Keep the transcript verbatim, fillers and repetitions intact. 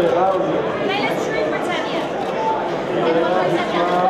May let's join Britannia.